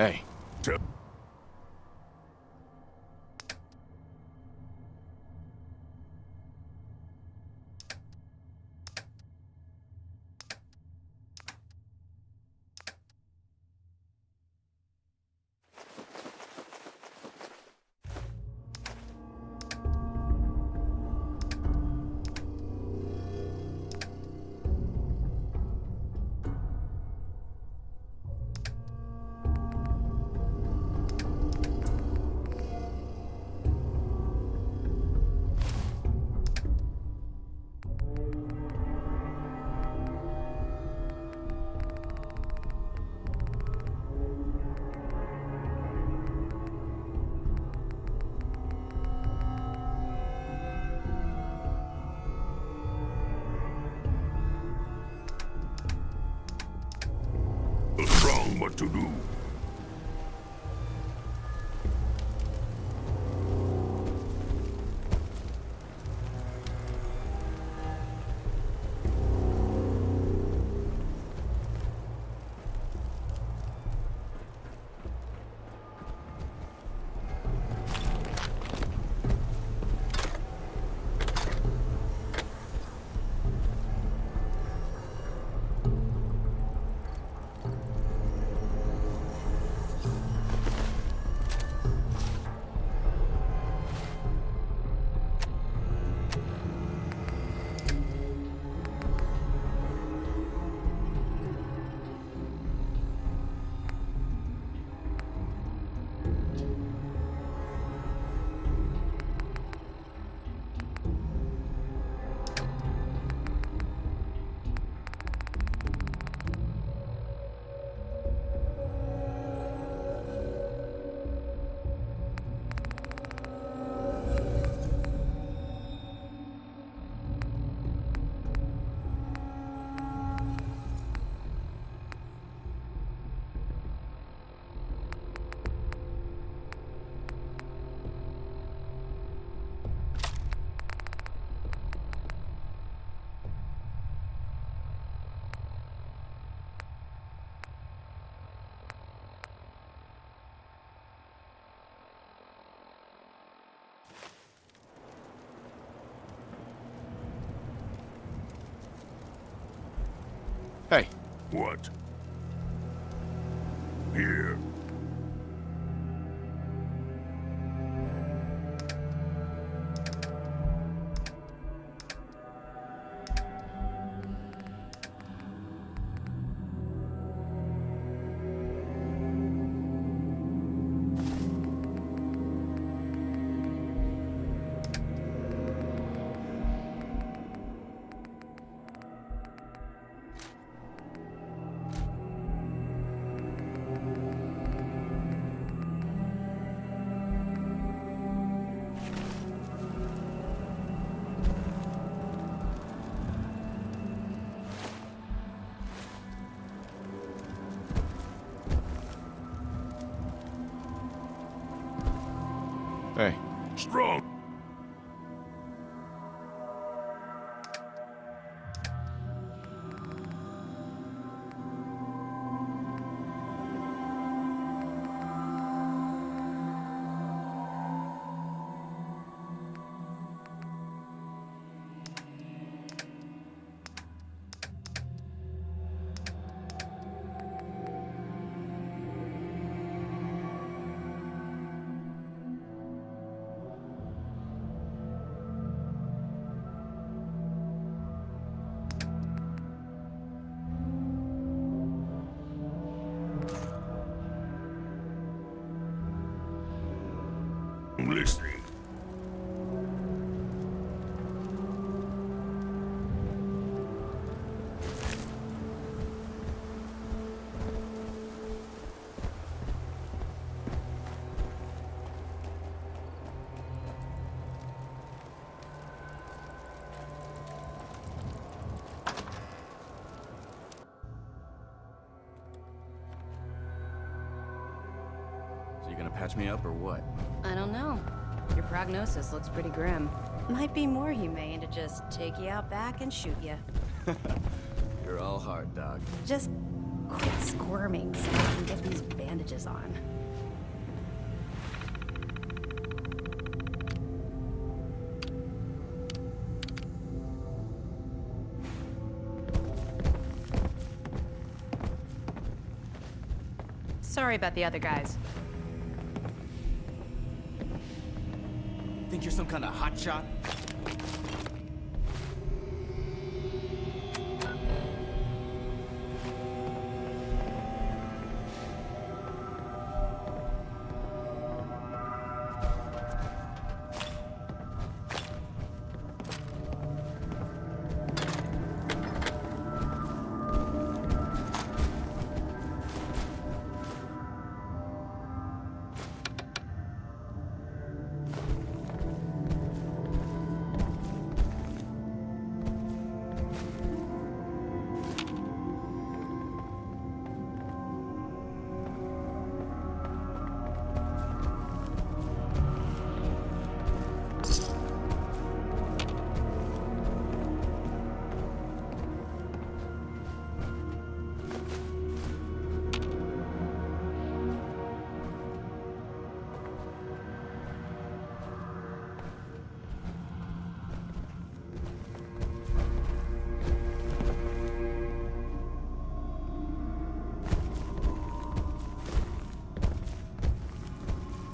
Hey. To do. Hey. What? Here. Strong. Listening. So you gonna patch me up or what? I don't know. Your prognosis looks pretty grim. Might be more humane to just take you out back and shoot you. You're all heart, Doc. Just quit squirming so I can get these bandages. bandages on. Sorry about the other guys. Think you're some kind of hotshot?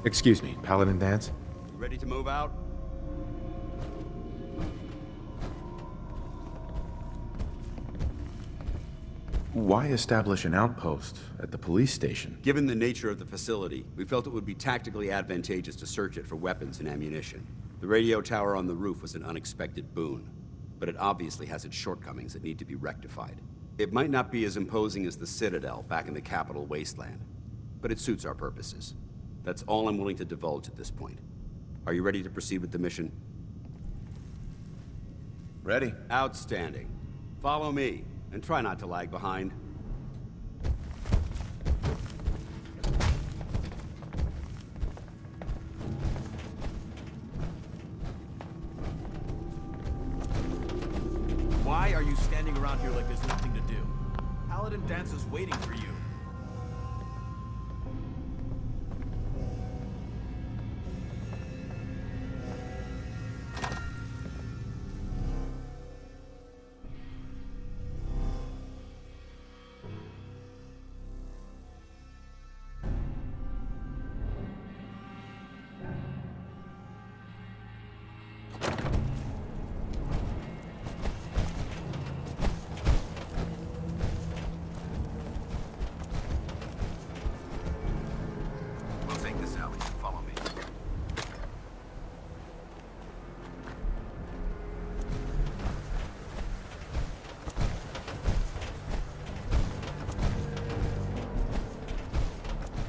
Excuse me, Paladin Dance? You ready to move out? Why establish an outpost at the police station? Given the nature of the facility, we felt it would be tactically advantageous to search it for weapons and ammunition. The radio tower on the roof was an unexpected boon, but it obviously has its shortcomings that need to be rectified. It might not be as imposing as the Citadel back in the Capital Wasteland, but it suits our purposes. That's all I'm willing to divulge at this point. Are you ready to proceed with the mission? Ready. Outstanding. Follow me, and try not to lag behind. Why are you standing around here like there's nothing to do? Paladin Dance is waiting for you.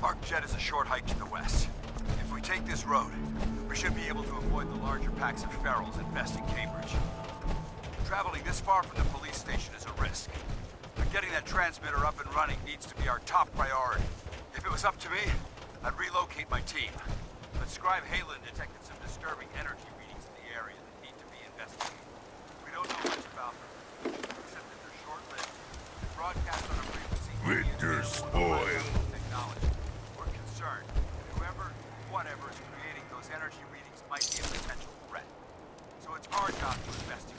ArcJet is a short hike to the west. If we take this road, we should be able to avoid the larger packs of ferals infesting Cambridge. Traveling this far from the police station is a risk, but getting that transmitter up and running needs to be our top priority. If it was up to me, I'd relocate my team. But Scribe Halen detected some disturbing energy readings in the area that need to be investigated. We don't know much about them, except that they're short-lived. They broadcast on a frequency... Winter spoil! Whatever is creating those energy readings might be a potential threat, so it's our job to investigate.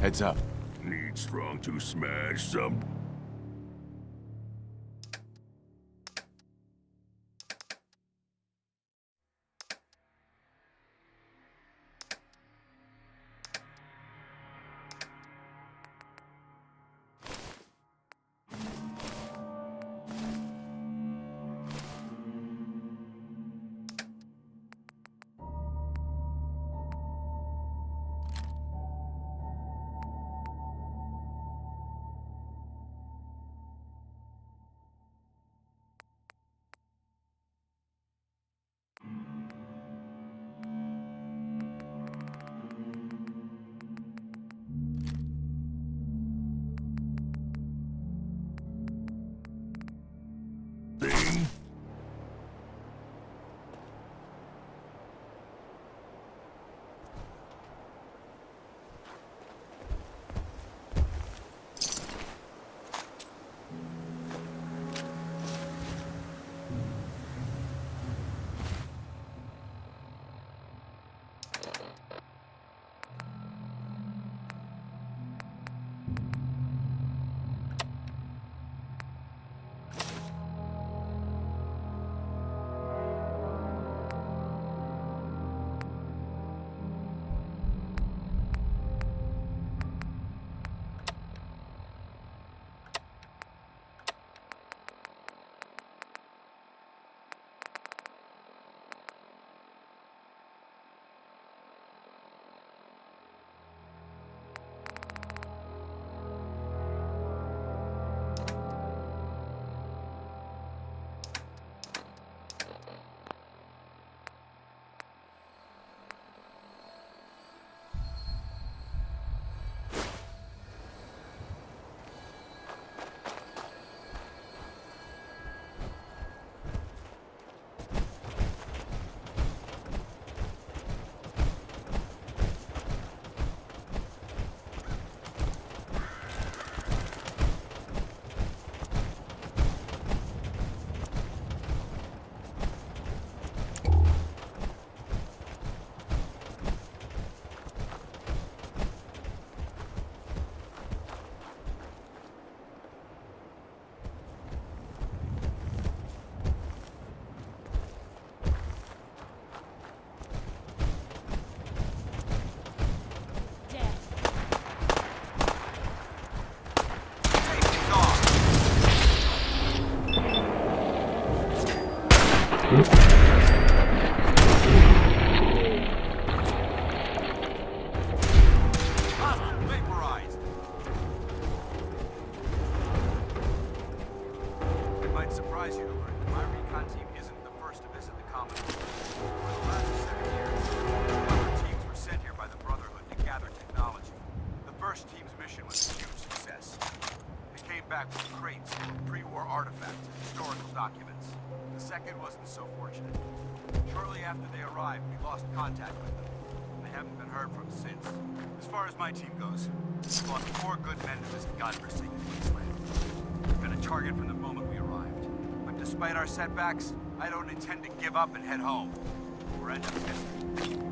Heads up. Need strong to smash some. Contact with them. I haven't been heard from since. As far as my team goes, we lost 4 good men to this godforsaken wasteland. We've been a target from the moment we arrived. But despite our setbacks, I don't intend to give up and head home. We're end up missing.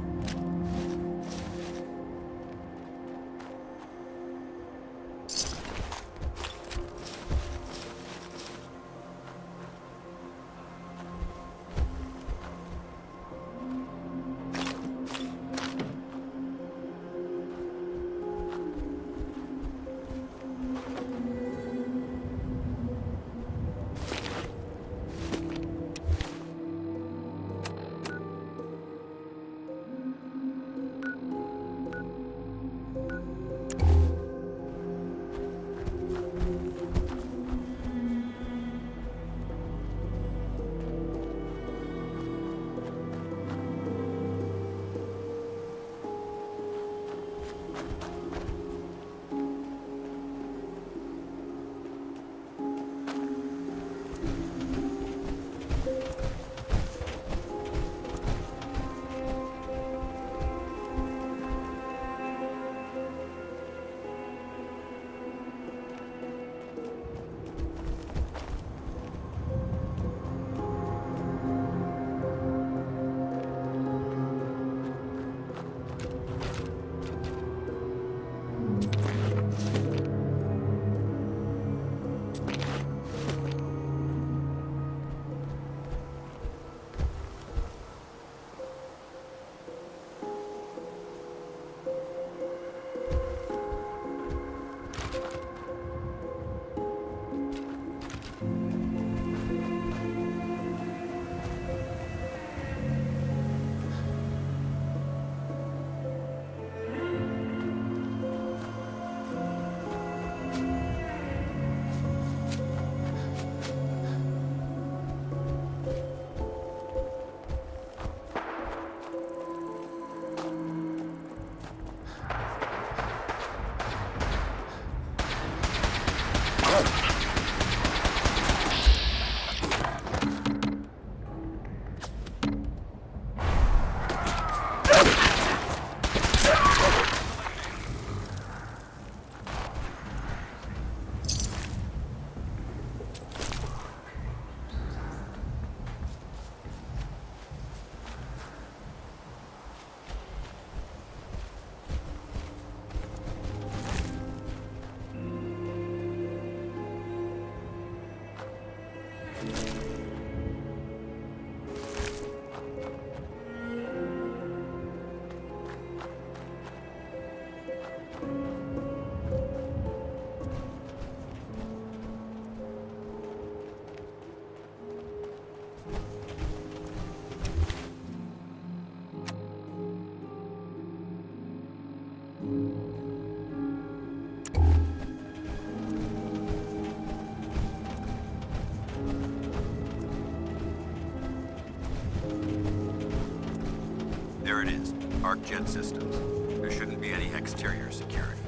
There it is, ArcJet Systems. There shouldn't be any exterior security,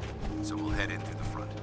so we'll head in through the front.